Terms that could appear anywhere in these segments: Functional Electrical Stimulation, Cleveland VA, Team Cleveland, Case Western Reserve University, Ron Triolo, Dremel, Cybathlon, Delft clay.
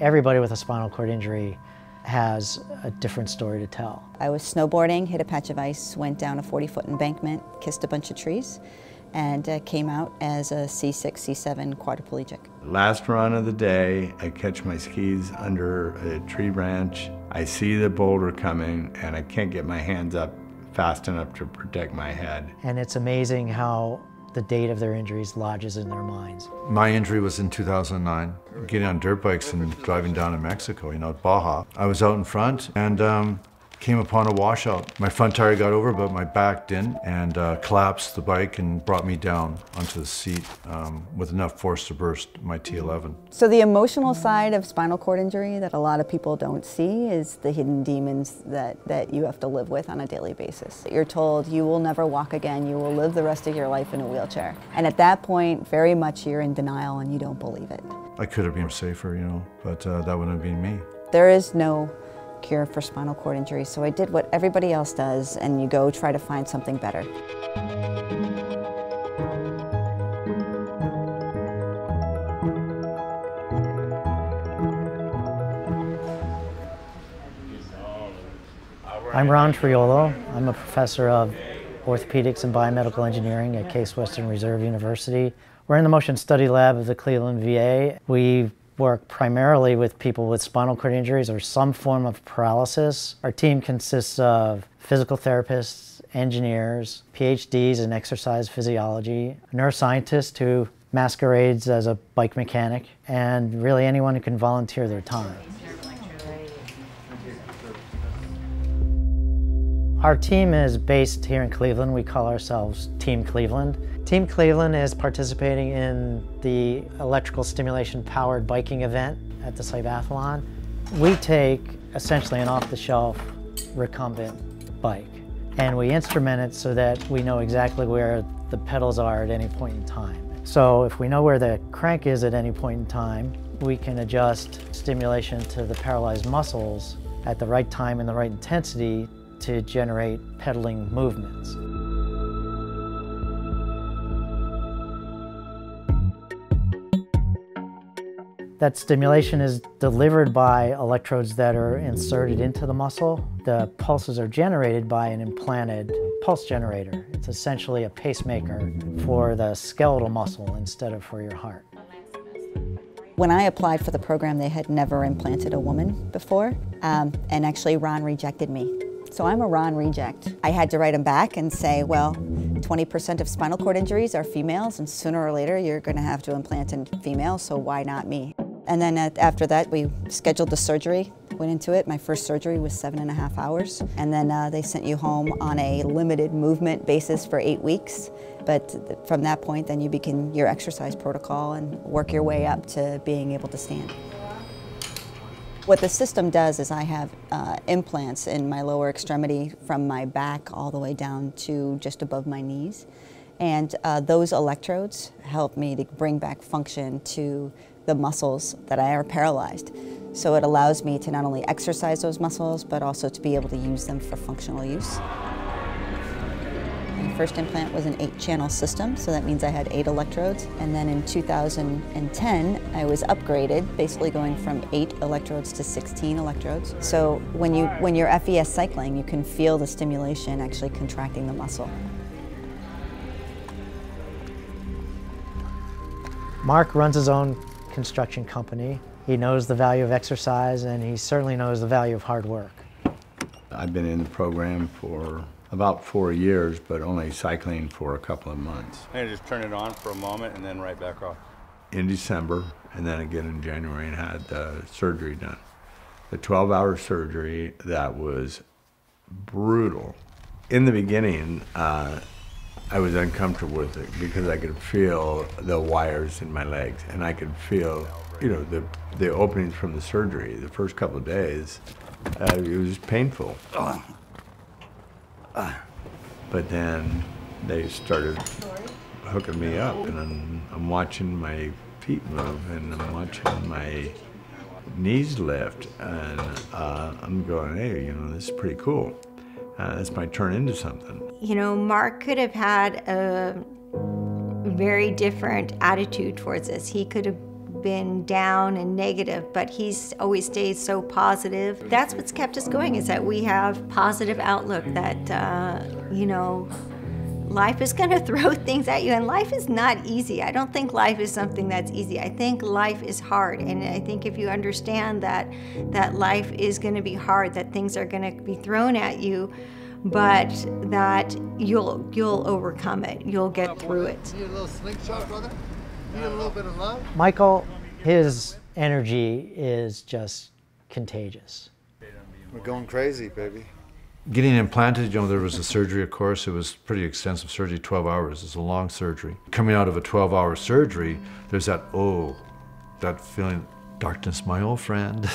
Everybody with a spinal cord injury has a different story to tell. I was snowboarding, hit a patch of ice, went down a 40-foot embankment, kissed a bunch of trees, and came out as a C6, C7 quadriplegic. Last run of the day, I catch my skis under a tree branch. I see the boulder coming, and I can't get my hands up fast enough to protect my head. And it's amazing how the date of their injuries lodges in their minds. My injury was in 2009, getting on dirt bikes and driving down to Mexico, you know, Baja. I was out in front and came upon a washout. My front tire got over, but my back didn't, and collapsed the bike and brought me down onto the seat with enough force to burst my T11. So the emotional side of spinal cord injury that a lot of people don't see is the hidden demons that you have to live with on a daily basis. You're told you will never walk again, you will live the rest of your life in a wheelchair. And at that point, very much you're in denial and you don't believe it. I could have been safer, you know, but that wouldn't have been me. There is no cure for spinal cord injury, so I did what everybody else does, and you go try to find something better. I'm Ron Triolo. I'm a professor of orthopedics and biomedical engineering at Case Western Reserve University. We're in the motion study lab of the Cleveland VA. We work primarily with people with spinal cord injuries or some form of paralysis. Our team consists of physical therapists, engineers, PhDs in exercise physiology, a neuroscientist who masquerades as a bike mechanic, and really anyone who can volunteer their time. Our team is based here in Cleveland. We call ourselves Team Cleveland. Team Cleveland is participating in the electrical stimulation powered biking event at the Cybathlon. We take essentially an off-the-shelf recumbent bike and we instrument it so that we know exactly where the pedals are at any point in time. So if we know where the crank is at any point in time, we can adjust stimulation to the paralyzed muscles at the right time and the right intensity to generate pedaling movements. That stimulation is delivered by electrodes that are inserted into the muscle. The pulses are generated by an implanted pulse generator. It's essentially a pacemaker for the skeletal muscle instead of for your heart. When I applied for the program, they had never implanted a woman before, and actually Ron rejected me. So I'm a Ron reject. I had to write him back and say, well, 20% of spinal cord injuries are females, and sooner or later you're going to have to implant in females, so why not me? And then after that, we scheduled the surgery, went into it. My first surgery was 7.5 hours. And then they sent you home on a limited movement basis for 8 weeks. But from that point, then you begin your exercise protocol and work your way up to being able to stand. What the system does is I have implants in my lower extremity from my back all the way down to just above my knees. And those electrodes help me to bring back function to the muscles that are paralyzed. So it allows me to not only exercise those muscles, but also to be able to use them for functional use. My first implant was an 8-channel system, so that means I had 8 electrodes. And then in 2010, I was upgraded, basically going from 8 electrodes to 16 electrodes. So when you're FES cycling, you can feel the stimulation actually contracting the muscle. Mark runs his own construction company. He knows the value of exercise, and he certainly knows the value of hard work. I've been in the program for about 4 years, but only cycling for a couple of months. I just turn it on for a moment and then right back off. In December, and then again in January, and had the surgery done. The 12-hour surgery, that was brutal. In the beginning, I was uncomfortable with it because I could feel the wires in my legs, and I could feel, you know, the openings from the surgery. The first couple of days, it was painful. But then they started hooking me up, and I'm watching my feet move, and I'm watching my knees lift, and I'm going, hey, you know, this is pretty cool. This might turn into something. You know, Mark could have had a very different attitude towards this. He could have been down and negative, but he's always stayed so positive. That's what's kept us going, is that we have positive outlook, that, you know, life is going to throw things at you, and life is not easy. I don't think life is something that's easy. I think life is hard, and I think if you understand that life is going to be hard, that things are going to be thrown at you, but that you'll overcome it. You'll get through it. Need a little slingshot, brother? Need a little bit of love? Michael, his energy is just contagious. We're going crazy, baby. Getting implanted, you know, there was a surgery, of course. It was pretty extensive surgery, 12 hours. It's a long surgery. Coming out of a 12-hour surgery, there's that, oh, that feeling, darkness, my old friend.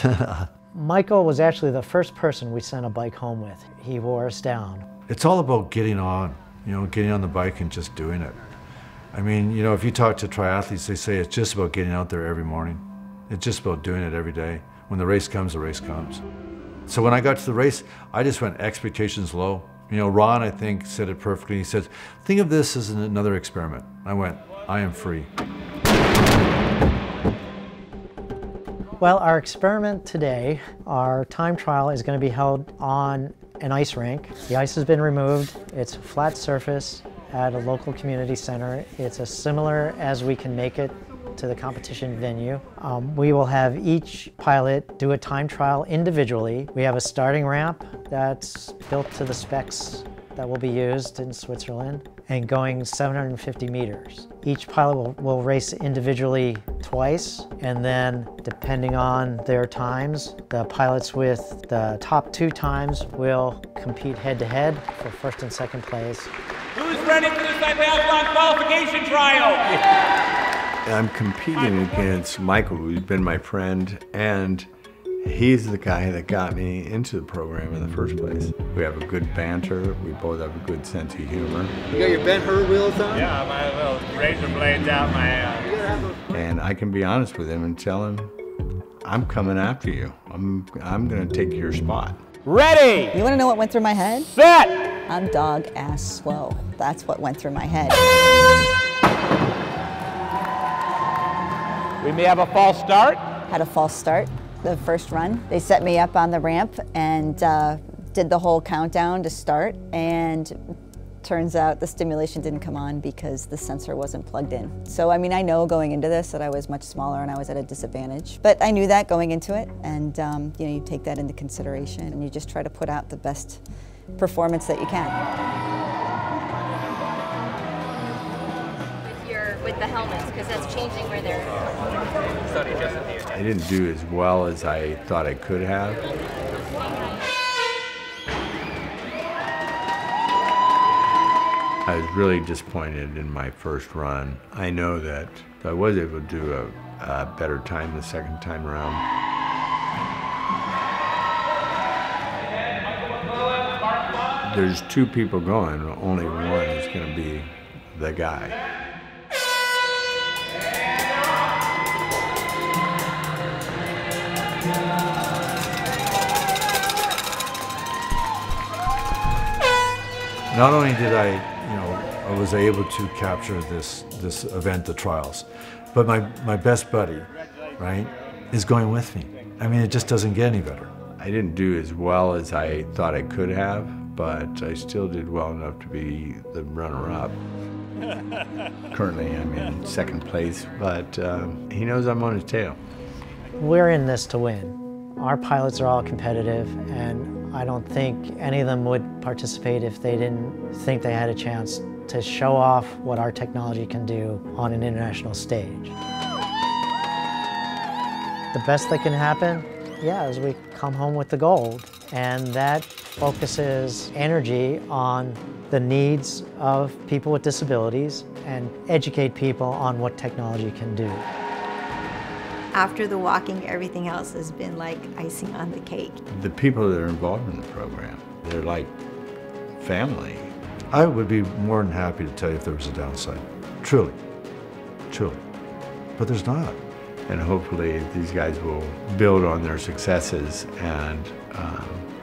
Michael was actually the first person we sent a bike home with. He wore us down. It's all about getting on, you know, getting on the bike and just doing it. I mean, you know, if you talk to triathletes, they say it's just about getting out there every morning. It's just about doing it every day. When the race comes, the race comes. So when I got to the race, I just went expectations low. You know, Ron, I think, said it perfectly. He said, think of this as another experiment. I went, I am free. Well, our experiment today, our time trial, is going to be held on an ice rink. The ice has been removed. It's a flat surface at a local community center. It's as similar as we can make it to the competition venue. We will have each pilot do a time trial individually. We have a starting ramp that's built to the specs that will be used in Switzerland and going 750 meters. Each pilot will race individually twice, and then depending on their times, the pilots with the top two times will compete head-to-head for first and second place. Who's ready for the Cybathlon qualification trial? I'm competing against Michael, who's been my friend, and he's the guy that got me into the program in the first place. We have a good banter, we both have a good sense of humor. You got your Ben-Hur wheels on? Yeah, my little razor blades out my And I can be honest with him and tell him, I'm coming after you. I'm gonna take your spot. Ready! You wanna know what went through my head? Set! I'm dog ass slow. That's what went through my head. We may have a false start. Had a false start the first run. They set me up on the ramp and did the whole countdown to start, and turns out the stimulation didn't come on because the sensor wasn't plugged in. So I mean, I know going into this that I was much smaller and I was at a disadvantage, but I knew that going into it, and you know, you take that into consideration and you just try to put out the best performance that you can. With the helmets, because that's changing where they're. I didn't do as well as I thought I could have. I was really disappointed in my first run. I know that I was able to do a better time the second time around. There's two people going, only one is going to be the guy. Not only did I, you know, I was able to capture this event, the trials, but my best buddy, right, is going with me. I mean, it just doesn't get any better. I didn't do as well as I thought I could have, but I still did well enough to be the runner-up. Currently, I'm in second place, but he knows I'm on his tail. We're in this to win. Our pilots are all competitive, and I don't think any of them would participate if they didn't think they had a chance to show off what our technology can do on an international stage. The best that can happen, yeah, is we come home with the gold, and that focuses energy on the needs of people with disabilities and educate people on what technology can do. After the walking, everything else has been like icing on the cake. The people that are involved in the program, they're like family. I would be more than happy to tell you if there was a downside. Truly, truly. But there's not. And hopefully these guys will build on their successes and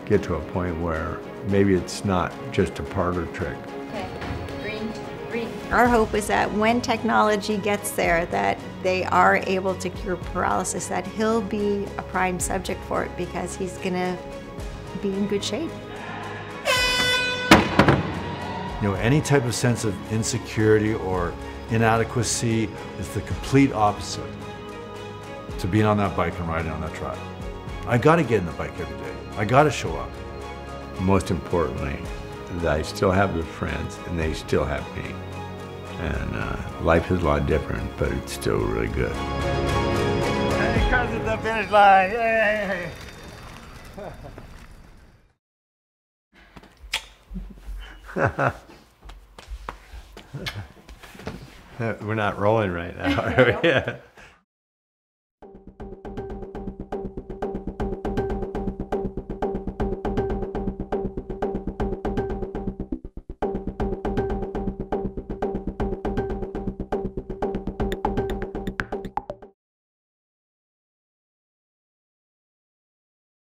get to a point where maybe it's not just a parlor trick. Okay, green. Our hope is that when technology gets there, that they are able to cure paralysis, that he'll be a prime subject for it because he's gonna be in good shape. You know, any type of sense of insecurity or inadequacy is the complete opposite to being on that bike and riding on that track. I gotta get in the bike every day. I gotta show up. Most importantly, that I still have the friends and they still have me. And life is a lot different, but it's still really good. And he crosses the finish line, yay! We're not rolling right now, are we?